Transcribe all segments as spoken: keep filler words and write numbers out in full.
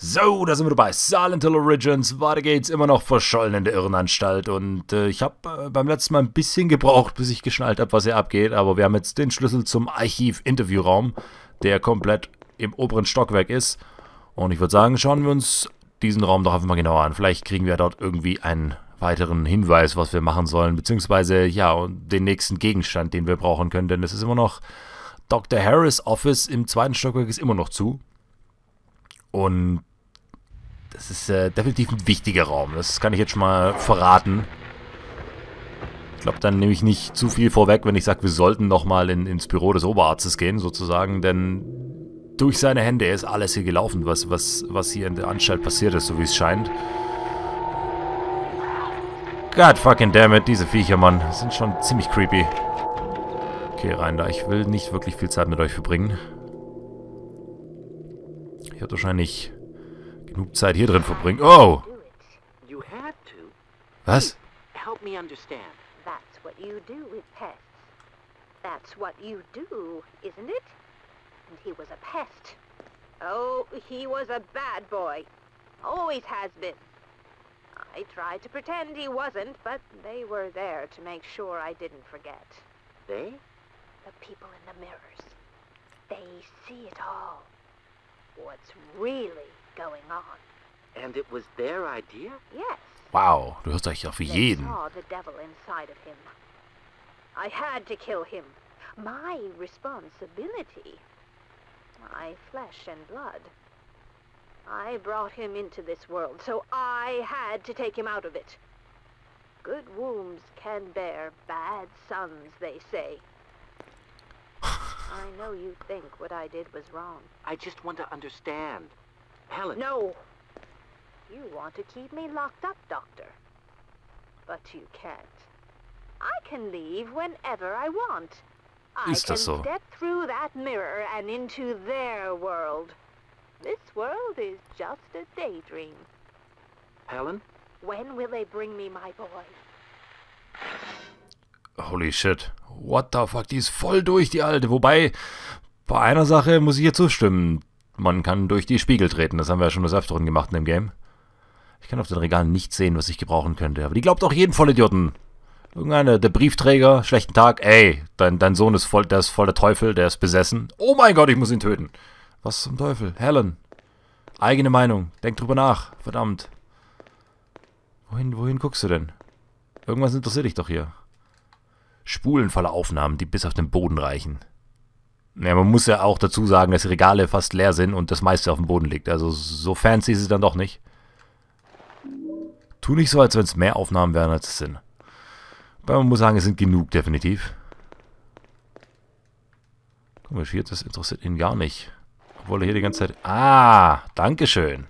So, da sind wir bei Silent Hill Origins. Weiter geht's, immer noch verschollen in der Irrenanstalt. Und äh, ich habe äh, beim letzten Mal ein bisschen gebraucht, bis ich geschnallt habe, was hier abgeht. Aber wir haben jetzt den Schlüssel zum Archiv-Interviewraum, der komplett im oberen Stockwerk ist. Und ich würde sagen, schauen wir uns diesen Raum doch einfach mal genauer an. Vielleicht kriegen wir dort irgendwie einen weiteren Hinweis, was wir machen sollen. Beziehungsweise, ja, und den nächsten Gegenstand, den wir brauchen können. Denn es ist immer noch... Doktor Harris' Office im zweiten Stockwerk ist immer noch zu. Und... das ist äh, definitiv ein wichtiger Raum. Das kann ich jetzt schon mal verraten. Ich glaube, dann nehme ich nicht zu viel vorweg, wenn ich sage, wir sollten nochmal in, ins Büro des Oberarztes gehen, sozusagen. Denn durch seine Hände ist alles hier gelaufen, was, was, was hier in der Anstalt passiert ist, so wie es scheint. God fucking damn it, diese Viecher, Mann. Sind schon ziemlich creepy. Okay, rein da. Ich will nicht wirklich viel Zeit mit euch verbringen. Ich habe wahrscheinlich... genug Zeit hier drin verbringen. Oh! Was? Wow, du hörst euch auf jeden. I know you think what I did was wrong. I just want to understand. Helen. No. You want to keep me locked up, Doctor. But you can't. I can leave whenever I want. I can step through that mirror and into their world. This world is just a daydream. Helen? When will they bring me my boy? Holy shit. What the fuck, die ist voll durch, die Alte. Wobei, bei einer Sache muss ich ihr zustimmen. Man kann durch die Spiegel treten. Das haben wir ja schon des Öfteren gemacht in dem Game. Ich kann auf den Regalen nicht sehen, was ich gebrauchen könnte. Aber die glaubt auch jeden Vollidioten. Irgendeiner, der Briefträger, schlechten Tag. Ey, dein, dein Sohn ist voll, der ist voll der Teufel, der ist besessen. Oh mein Gott, ich muss ihn töten. Was zum Teufel? Helen. Eigene Meinung. Denk drüber nach. Verdammt. Wohin, wohin guckst du denn? Irgendwas interessiert dich doch hier. Spulen voller Aufnahmen, die bis auf den Boden reichen. Ja, man muss ja auch dazu sagen, dass die Regale fast leer sind und das meiste auf dem Boden liegt. Also so fancy ist es dann doch nicht. Tu nicht so, als wenn es mehr Aufnahmen wären, als es sind. Aber man muss sagen, es sind genug, definitiv. Komisch, hier, das interessiert ihn gar nicht. Obwohl er hier die ganze Zeit... Ah, dankeschön.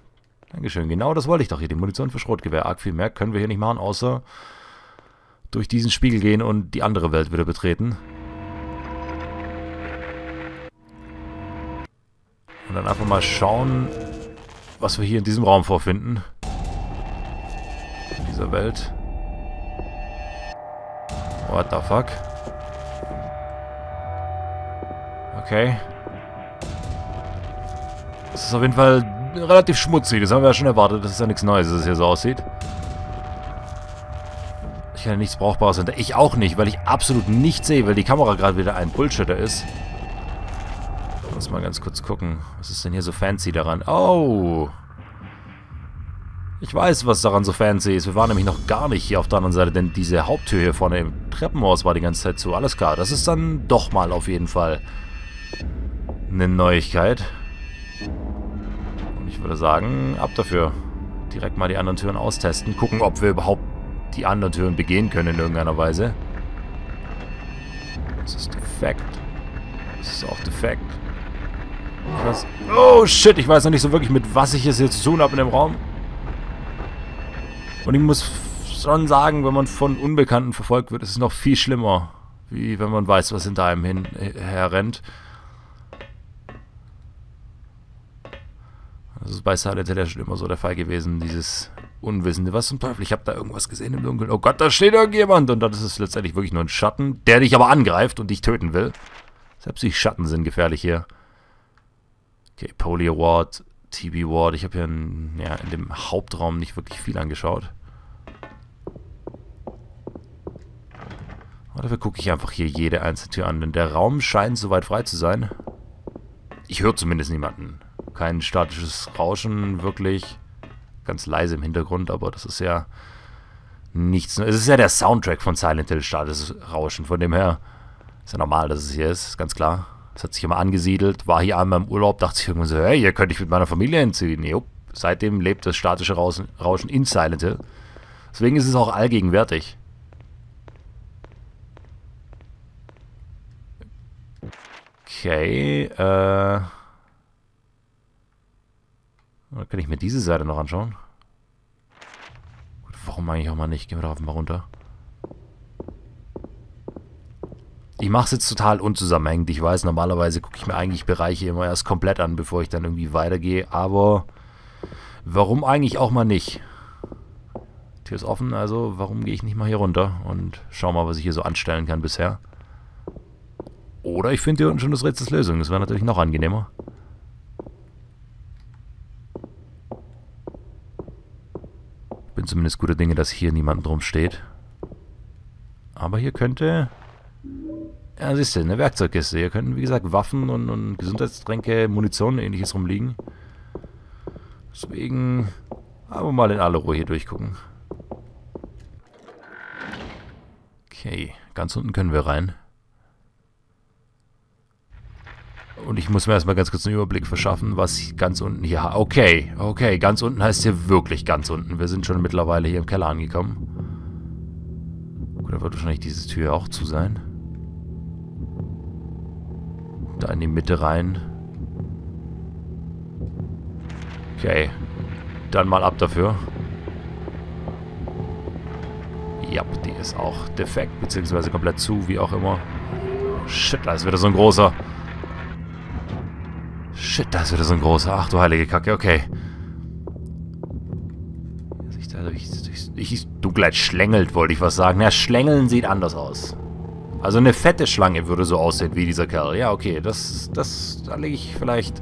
Dankeschön, genau das wollte ich doch hier. Die Munition für Schrotgewehr. Arg viel mehr können wir hier nicht machen, außer... durch diesen Spiegel gehen und die andere Welt wieder betreten. Und dann einfach mal schauen, was wir hier in diesem Raum vorfinden. In dieser Welt. What the fuck? Okay. Das ist auf jeden Fall relativ schmutzig. Das haben wir ja schon erwartet. Das ist ja nichts Neues, dass es hier so aussieht. Ich kann nichts Brauchbares hinter. Ich auch nicht, weil ich absolut nichts sehe, weil die Kamera gerade wieder ein Bullshitter ist. Lass mal ganz kurz gucken. Was ist denn hier so fancy daran? Oh! Ich weiß, was daran so fancy ist. Wir waren nämlich noch gar nicht hier auf der anderen Seite, denn diese Haupttür hier vorne im Treppenhaus war die ganze Zeit zu. Alles klar, das ist dann doch mal auf jeden Fall eine Neuigkeit. Und ich würde sagen, ab dafür. Direkt mal die anderen Türen austesten. Gucken, ob wir überhaupt die anderen Türen begehen können in irgendeiner Weise. Das ist defekt. Das ist auch defekt. Was? Oh shit, ich weiß noch nicht so wirklich, mit was ich es hier zu tun habe in dem Raum. Und ich muss schon sagen, wenn man von Unbekannten verfolgt wird, ist es noch viel schlimmer, wie wenn man weiß, was hinter einem hin herrennt. Das ist bei Silent Hill schon immer so der Fall gewesen, dieses Unwissende. Was zum Teufel? Ich habe da irgendwas gesehen im Dunkeln. Oh Gott, da steht irgendjemand. Und dann ist es letztendlich wirklich nur ein Schatten, der dich aber angreift und dich töten will. Selbst die Schatten sind gefährlich hier. Okay, Poli Award, T B Ward. Ich habe hier in, ja, in dem Hauptraum nicht wirklich viel angeschaut. Aber dafür gucke ich einfach hier jede einzelne Tür an, denn der Raum scheint soweit frei zu sein. Ich höre zumindest niemanden. Kein statisches Rauschen, wirklich. Ganz leise im Hintergrund, aber das ist ja nichts. Es ist ja der Soundtrack von Silent Hill, statisches Rauschen. Von dem her ist ja normal, dass es hier ist, ist ganz klar. Es hat sich immer angesiedelt, war hier einmal im Urlaub, dachte ich irgendwann so, hey, hier könnte ich mit meiner Familie hinziehen. Jupp. Seitdem lebt das statische Rauschen in Silent Hill. Deswegen ist es auch allgegenwärtig. Okay, äh... Oder kann ich mir diese Seite noch anschauen? Gut, warum eigentlich auch mal nicht? Gehen wir doch mal runter. Ich mache es jetzt total unzusammenhängend. Ich weiß, normalerweise gucke ich mir eigentlich Bereiche immer erst komplett an, bevor ich dann irgendwie weitergehe. Aber warum eigentlich auch mal nicht? Tür ist offen, also warum gehe ich nicht mal hier runter und schau mal, was ich hier so anstellen kann bisher. Oder ich finde hier unten schon das Rätselslösung. Das wäre natürlich noch angenehmer. Bin zumindest guter Dinge, dass hier niemand drum steht. Aber hier könnte... Ja, siehst du, eine Werkzeugkiste. Hier können, wie gesagt, Waffen und, und Gesundheitstränke, Munition und ähnliches rumliegen. Deswegen... Aber mal in aller Ruhe hier durchgucken. Okay, ganz unten können wir rein. Und ich muss mir erstmal ganz kurz einen Überblick verschaffen, was ganz unten hier... Ha okay, okay, ganz unten heißt hier wirklich ganz unten. Wir sind schon mittlerweile hier im Keller angekommen. Gut, da wird wahrscheinlich diese Tür auch zu sein. Da in die Mitte rein. Okay, dann mal ab dafür. Ja, die ist auch defekt, beziehungsweise komplett zu, wie auch immer. Shit, da ist wieder so ein großer... Shit, da ist wieder so ein großer. Ach du heilige Kacke, okay. Ich, Dunkelheit schlängelt, wollte ich was sagen. Ja, schlängeln sieht anders aus. Also eine fette Schlange würde so aussehen wie dieser Kerl. Ja, okay, das, das, da lege ich vielleicht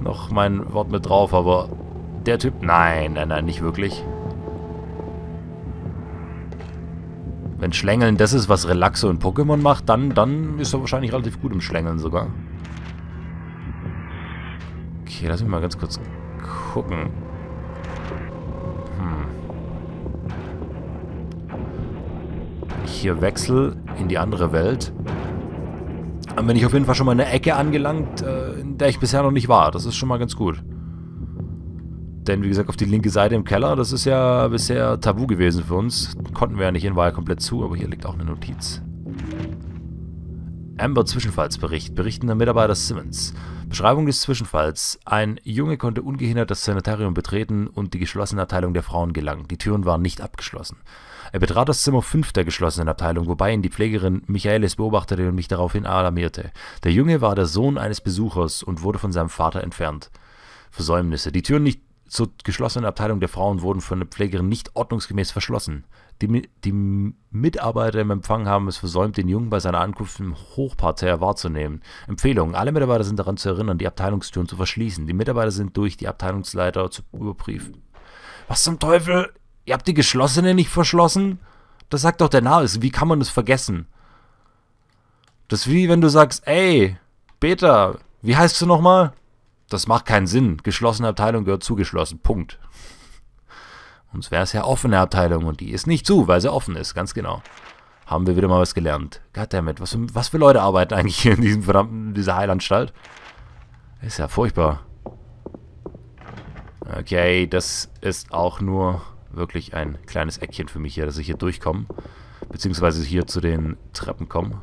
noch mein Wort mit drauf, aber der Typ, nein, nein, nein, nicht wirklich. Wenn Schlängeln das ist, was Relaxo in Pokémon macht, dann, dann ist er wahrscheinlich relativ gut im Schlängeln sogar. Okay, lass mich mal ganz kurz gucken. Hm. Wenn ich hier wechsle in die andere Welt, dann bin ich auf jeden Fall schon mal in eine Ecke angelangt, in der ich bisher noch nicht war. Das ist schon mal ganz gut. Denn wie gesagt, auf die linke Seite im Keller, das ist ja bisher tabu gewesen für uns. Konnten wir ja nicht hin, war ja komplett zu, aber hier liegt auch eine Notiz. Amber Zwischenfallsbericht, berichtender Mitarbeiter Simmons. Beschreibung des Zwischenfalls. Ein Junge konnte ungehindert das Sanitarium betreten und die geschlossene Abteilung der Frauen gelangen. Die Türen waren nicht abgeschlossen. Er betrat das Zimmer fünf der geschlossenen Abteilung, wobei ihn die Pflegerin Michaelis beobachtete und mich daraufhin alarmierte. Der Junge war der Sohn eines Besuchers und wurde von seinem Vater entfernt. Versäumnisse. Die Türen nicht zur geschlossenen Abteilung der Frauen wurden von der Pflegerin nicht ordnungsgemäß verschlossen. Die, die Mitarbeiter im Empfang haben es versäumt, den Jungen bei seiner Ankunft im Hochparterre wahrzunehmen. Empfehlung: Alle Mitarbeiter sind daran zu erinnern, die Abteilungstüren zu verschließen. Die Mitarbeiter sind durch die Abteilungsleiter zu überprüfen. Was zum Teufel? Ihr habt die geschlossene nicht verschlossen? Das sagt doch der Name. Wie kann man das vergessen? Das ist wie wenn du sagst, ey, Beta, wie heißt du nochmal? Das macht keinen Sinn. Geschlossene Abteilung gehört zugeschlossen. Punkt. Sonst wäre es ja offene Abteilung und die ist nicht zu, weil sie offen ist, ganz genau. Haben wir wieder mal was gelernt. Goddammit, was, was für Leute arbeiten eigentlich hier in diesem verdammten, dieser Heilanstalt? Ist ja furchtbar. Okay, das ist auch nur wirklich ein kleines Eckchen für mich hier, dass ich hier durchkomme. Beziehungsweise hier zu den Treppen komme.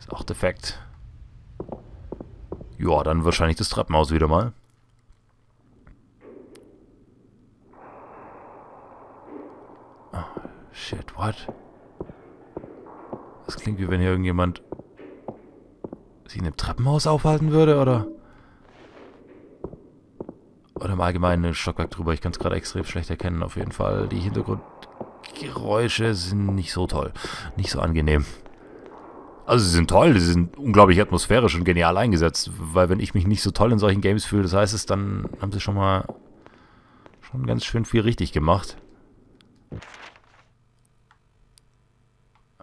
Ist auch defekt. Ja, dann wahrscheinlich das Treppenhaus wieder mal. Oh, shit, what? Das klingt, wie wenn hier irgendjemand sich in einem Treppenhaus aufhalten würde, oder? Oder im Allgemeinen ein Stockwerk drüber. Ich kann es gerade extrem schlecht erkennen, auf jeden Fall. Die Hintergrundgeräusche sind nicht so toll. Nicht so angenehm. Also sie sind toll, sie sind unglaublich atmosphärisch und genial eingesetzt, weil wenn ich mich nicht so toll in solchen Games fühle, das heißt es, dann haben sie schon mal schon ganz schön viel richtig gemacht.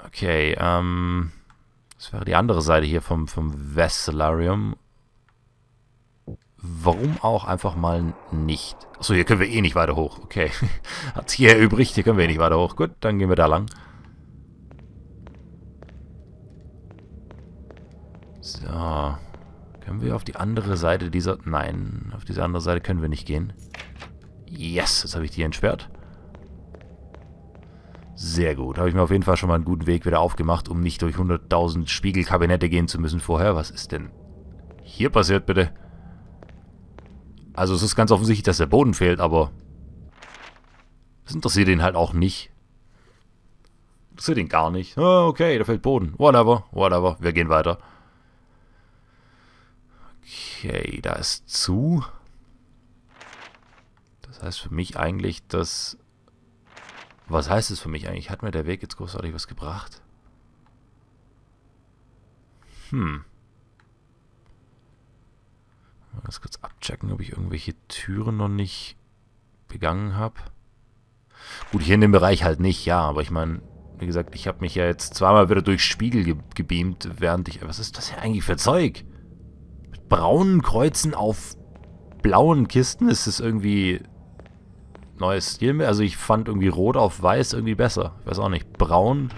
Okay, ähm, das wäre die andere Seite hier vom, vom Vestillarium. Warum auch einfach mal nicht? Achso, hier können wir eh nicht weiter hoch. Okay, hat's hier übrig, hier können wir eh nicht weiter hoch. Gut, dann gehen wir da lang. So, können wir auf die andere Seite dieser... Nein, auf diese andere Seite können wir nicht gehen. Yes, jetzt habe ich die entsperrt. Sehr gut, habe ich mir auf jeden Fall schon mal einen guten Weg wieder aufgemacht, um nicht durch hunderttausend Spiegelkabinette gehen zu müssen vorher. Was ist denn hier passiert, bitte? Also es ist ganz offensichtlich, dass der Boden fehlt, aber das interessiert ihn halt auch nicht. Interessiert ihn gar nicht. Oh, okay, da fehlt Boden. Whatever, whatever. Wir gehen weiter. Okay, da ist zu. Das heißt für mich eigentlich, dass... Was heißt es für mich eigentlich? Hat mir der Weg jetzt großartig was gebracht? Hm. Mal das kurz abchecken, ob ich irgendwelche Türen noch nicht begangen habe. Gut, hier in dem Bereich halt nicht, ja. Aber ich meine, wie gesagt, ich habe mich ja jetzt zweimal wieder durch Spiegel ge gebeamt, während ich... Was ist das hier eigentlich für Zeug? Mit braunen Kreuzen auf blauen Kisten? Ist das irgendwie... neues Stil, also ich fand irgendwie Rot auf Weiß irgendwie besser. Ich weiß auch nicht. Braun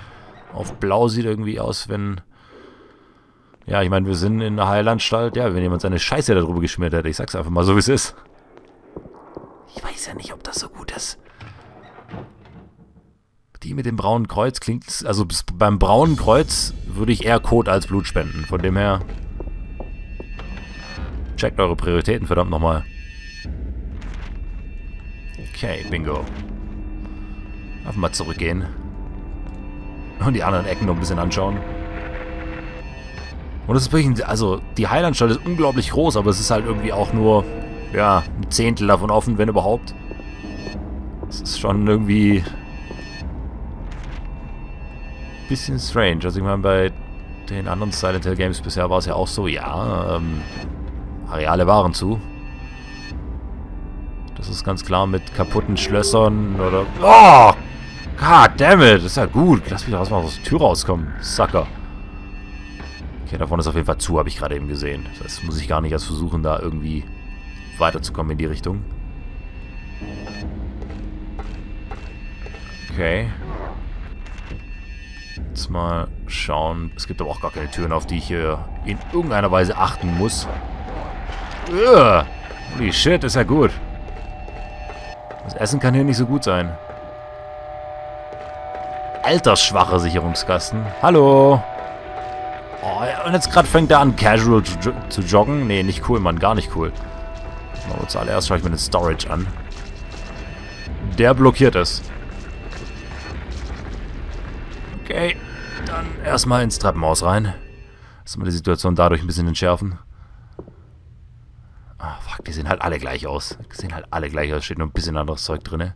auf Blau sieht irgendwie aus, wenn... Ja, ich meine, wir sind in einer Heilanstalt. Ja, wenn jemand seine Scheiße da drüber geschmiert hätte. Ich sag's einfach mal so, wie es ist. Ich weiß ja nicht, ob das so gut ist. Die mit dem braunen Kreuz klingt... Also beim braunen Kreuz würde ich eher Kot als Blut spenden. Von dem her... Checkt eure Prioritäten, verdammt nochmal. Okay, bingo. Einfach mal zurückgehen. Und die anderen Ecken noch ein bisschen anschauen. Und es ist wirklich, also die Heilanstalt ist unglaublich groß, aber es ist halt irgendwie auch nur, ja, ein Zehntel davon offen, wenn überhaupt. Es ist schon irgendwie ein bisschen strange. Also ich meine, bei den anderen Silent Hill Games bisher war es ja auch so, ja, ähm, Areale waren zu. Das ist ganz klar mit kaputten Schlössern oder... Oh! Goddammit! Das ist ja gut. Lass mich doch erstmal aus der Tür rauskommen. Sucker. Okay, davon ist auf jeden Fall zu, habe ich gerade eben gesehen. Das heißt, muss ich gar nicht erst versuchen, da irgendwie weiterzukommen in die Richtung. Okay. Jetzt mal schauen. Es gibt aber auch gar keine Türen, auf die ich hier in irgendeiner Weise achten muss. Ugh. Holy shit, ist ja gut. Das Essen kann hier nicht so gut sein. Altersschwacher Sicherungskasten. Hallo. Oh, ja, und jetzt gerade fängt er an, casual zu, zu joggen. Nee, nicht cool, Mann. Gar nicht cool. Aber zuallererst schaue ich mir den Storage an. Der blockiert es. Okay. Dann erstmal ins Treppenhaus rein. Erstmal die Situation dadurch ein bisschen entschärfen. Ah, oh, fuck, die sehen halt alle gleich aus. Die sehen halt alle gleich aus. Steht nur ein bisschen anderes Zeug drin.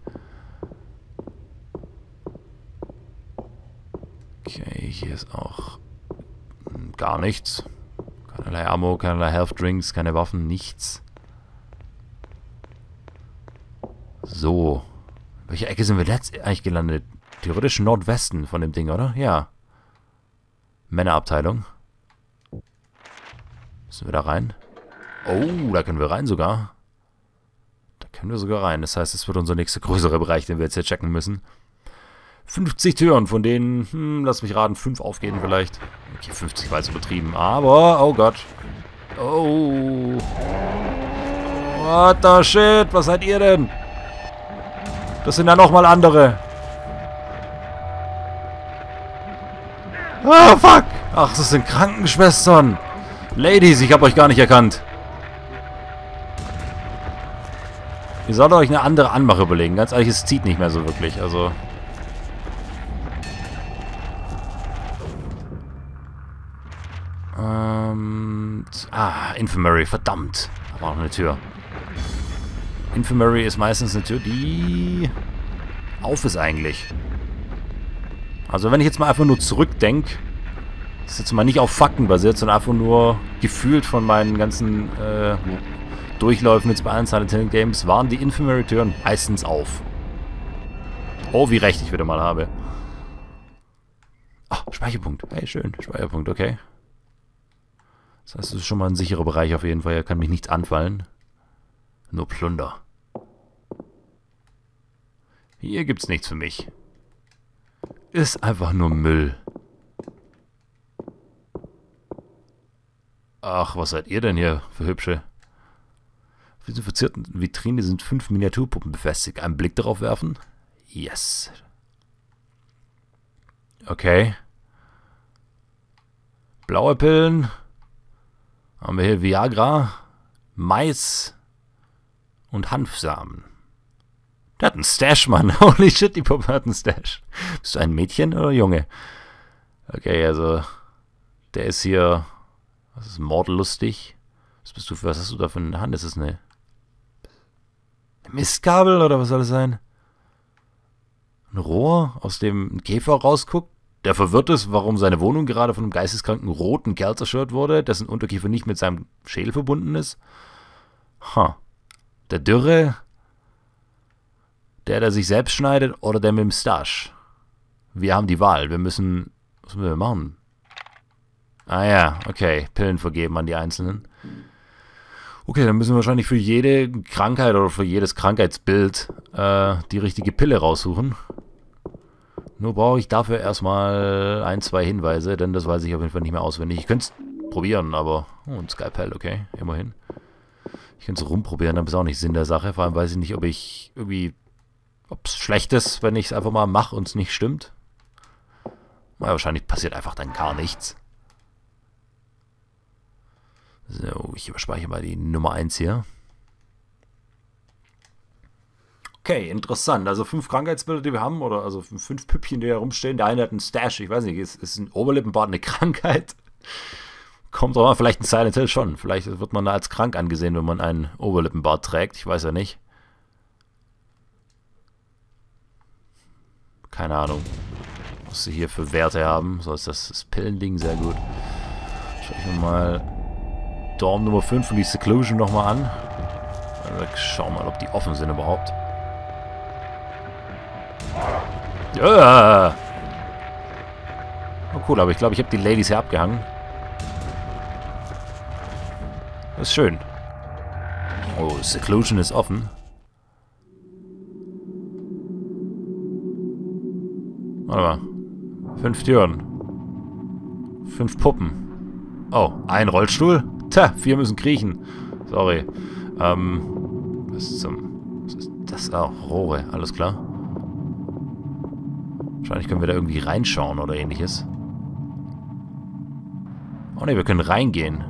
Okay, hier ist auch gar nichts. Keinerlei Ammo, keinerlei Health Drinks, keine Waffen, nichts. So. In welcher Ecke sind wir jetzt eigentlich gelandet? Theoretisch Nordwesten von dem Ding, oder? Ja. Männerabteilung. Müssen wir da rein? Oh, da können wir rein sogar. Da können wir sogar rein. Das heißt, das wird unser nächster größerer Bereich, den wir jetzt hier checken müssen. fünfzig Türen, von denen, hm, lass mich raten, fünf aufgehen vielleicht. Okay, fünfzig war jetzt übertrieben, aber, oh Gott. Oh. What the shit, was seid ihr denn? Das sind ja nochmal andere. Ah, fuck. Ach, das sind Krankenschwestern. Ladies, ich habe euch gar nicht erkannt. Ihr solltet euch eine andere Anmache überlegen. Ganz ehrlich, es zieht nicht mehr so wirklich. Also. Ähm. Ah, Infirmary. Verdammt. Da war noch eine Tür. Infirmary ist meistens eine Tür, die auf ist eigentlich. Also, wenn ich jetzt mal einfach nur zurückdenke, ist jetzt mal nicht auf Fakten basiert, sondern einfach nur gefühlt von meinen ganzen äh, ja. Durchläufen jetzt bei allen Silent Hill Games, waren die Infirmary-Türen meistens auf. Oh, wie recht ich wieder mal habe. Ach, Speicherpunkt. Hey, schön. Speicherpunkt, okay. Das heißt, es ist schon mal ein sicherer Bereich auf jeden Fall. Hier kann mich nichts anfallen. Nur Plunder. Hier gibt's nichts für mich. Ist einfach nur Müll. Ach, was seid ihr denn hier für Hübsche? Auf dieser verzierten Vitrine sind fünf Miniaturpuppen befestigt. Einen Blick darauf werfen? Yes. Okay. Blaue Pillen. Haben wir hier Viagra, Mais und Hanfsamen. Der hat einen Stash, Mann. Holy shit, die Puppe hat einen Stash. Bist du ein Mädchen oder Junge? Okay, also der ist hier... Das ist mordlustig. Was bist du, was hast du da für eine Hand? Ist das eine, eine Mistgabel oder was soll das sein? Ein Rohr, aus dem ein Käfer rausguckt, der verwirrt ist, warum seine Wohnung gerade von einem geisteskranken roten Kerl zerstört wurde, dessen Unterkiefer nicht mit seinem Schädel verbunden ist. Ha. Huh. Der Dürre, der, der sich selbst schneidet oder der mit dem Stash. Wir haben die Wahl. Wir müssen... Was müssen wir machen? Ah ja, okay. Pillen vergeben an die Einzelnen. Okay, dann müssen wir wahrscheinlich für jede Krankheit oder für jedes Krankheitsbild äh, die richtige Pille raussuchen. Nur brauche ich dafür erstmal ein, zwei Hinweise, denn das weiß ich auf jeden Fall nicht mehr auswendig. Ich könnte es probieren, aber... Oh, ein Skypel, okay, immerhin. Ich könnte es rumprobieren, aber ist auch nicht Sinn der Sache. Vor allem weiß ich nicht, ob ich irgendwie... Ob es schlecht ist, wenn ich es einfach mal mache und es nicht stimmt. Na, wahrscheinlich passiert einfach dann gar nichts. So, ich überspeichere mal die Nummer eins hier. Okay, interessant. Also fünf Krankheitsbilder, die wir haben, oder also fünf Püppchen, die da rumstehen. Der eine hat einen Stash, ich weiß nicht, ist, ist ein Oberlippenbart eine Krankheit? Kommt doch mal, vielleicht ein Silent Hill schon. Vielleicht wird man da als krank angesehen, wenn man einen Oberlippenbart trägt. Ich weiß ja nicht. Keine Ahnung, was sie hier für Werte haben. So ist das, das Pillending, sehr gut. Schau ich mir mal... Dorm Nummer fünf und die Seclusion nochmal an. Schau mal, ob die offen sind überhaupt. Ja. Oh cool, aber ich glaube, ich habe die Ladies hier abgehangen. Das ist schön. Oh, Seclusion ist offen. Warte mal. Fünf Türen. Fünf Puppen. Oh, ein Rollstuhl? Tja, wir müssen kriechen. Sorry. Ähm, was zum... Was ist das? Ah, Rohre. Alles klar. Wahrscheinlich können wir da irgendwie reinschauen oder ähnliches. Oh ne, wir können reingehen.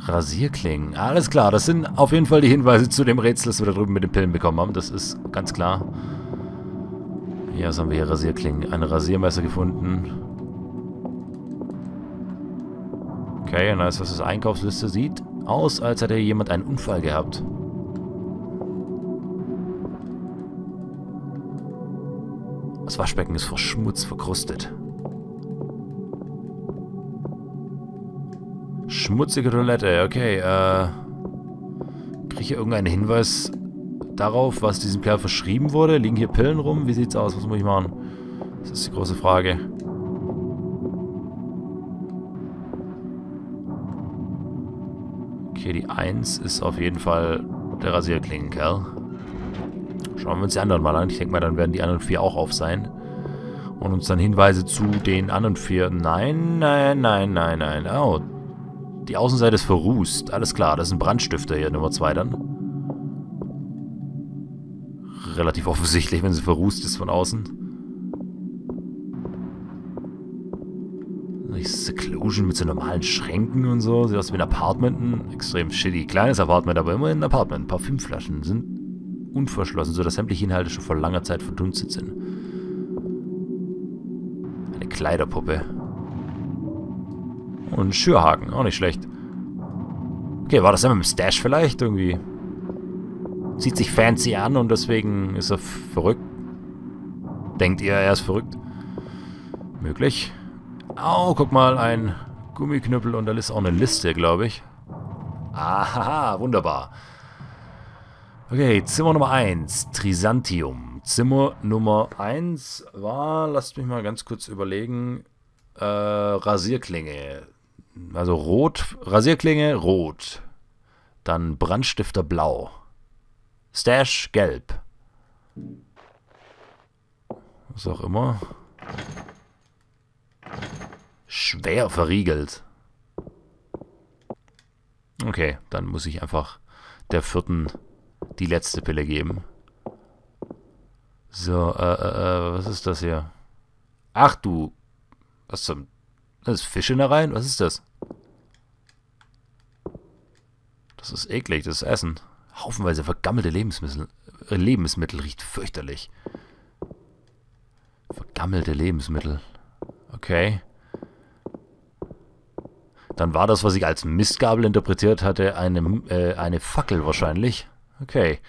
Rasierklingen. Alles klar, das sind auf jeden Fall die Hinweise zu dem Rätsel, das wir da drüben mit den Pillen bekommen haben. Das ist ganz klar. Ja, was haben wir hier? Rasierklingen. Ein Rasiermesser gefunden. Okay, nice, was das Einkaufsliste sieht aus, als hätte jemand einen Unfall gehabt. Das Waschbecken ist vor Schmutz verkrustet. Schmutzige Toilette, okay, äh... Kriege ich hier irgendeinen Hinweis darauf, was diesem Kerl verschrieben wurde? Liegen hier Pillen rum? Wie sieht's aus? Was muss ich machen? Das ist die große Frage. Okay, die eins ist auf jeden Fall der Rasierklingenkerl. Schauen wir uns die anderen mal an. Ich denke mal, dann werden die anderen vier auch auf sein. Und uns dann Hinweise zu den anderen vier. Nein, nein, nein, nein, nein. Oh, die Außenseite ist verrußt. Alles klar, das ist ein Brandstifter hier, Nummer zwei dann. Relativ offensichtlich, wenn sie verrußt ist von außen. Seclusion mit so normalen Schränken und so. Sieht aus wie ein Apartment. Ein extrem shitty kleines Apartment, aber immerhin ein Apartment. Parfümflaschen sind unverschlossen, sodass sämtliche Inhalte schon vor langer Zeit verdunstet sind. Eine Kleiderpuppe. Und ein Schürhaken. Auch nicht schlecht. Okay, war das dann mit dem Stash vielleicht? Irgendwie zieht sich fancy an und deswegen ist er verrückt. Denkt ihr, er ist verrückt? Möglich. Au, guck mal, ein Gummiknüppel und da ist auch eine Liste, glaube ich. Aha, wunderbar. Okay, Zimmer Nummer eins, Trisantium. Zimmer Nummer eins war, lasst mich mal ganz kurz überlegen, äh, Rasierklinge. Also rot, Rasierklinge, rot. Dann Brandstifter blau. Stash gelb. Was auch immer. Schwer verriegelt. Okay, dann muss ich einfach der vierten die letzte Pille geben. So, äh, äh, was ist das hier? Ach du, was zum... Das ist Fisch in der Reihe? Was ist das? Das ist eklig, das ist Essen. Haufenweise vergammelte Lebensmittel. Äh, Lebensmittel riecht fürchterlich. Vergammelte Lebensmittel. Okay. Dann war das, was ich als Mistgabel interpretiert hatte, eine, äh, eine Fackel wahrscheinlich. Okay.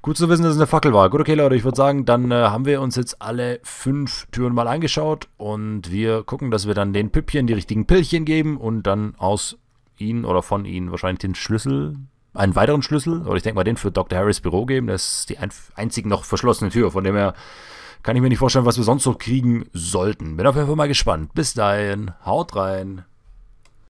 Gut zu wissen, dass es eine Fackel war. Gut, okay, Leute, ich würde sagen, dann äh, haben wir uns jetzt alle fünf Türen mal angeschaut und wir gucken, dass wir dann den Püppchen die richtigen Pillchen geben und dann aus ihnen oder von ihnen wahrscheinlich den Schlüssel, einen weiteren Schlüssel, oder ich denke mal den für Doktor Harris Büro geben. Das ist die ein, einzige noch verschlossene Tür, von dem her kann ich mir nicht vorstellen, was wir sonst so kriegen sollten. Bin auf jeden Fall mal gespannt. Bis dahin, haut rein.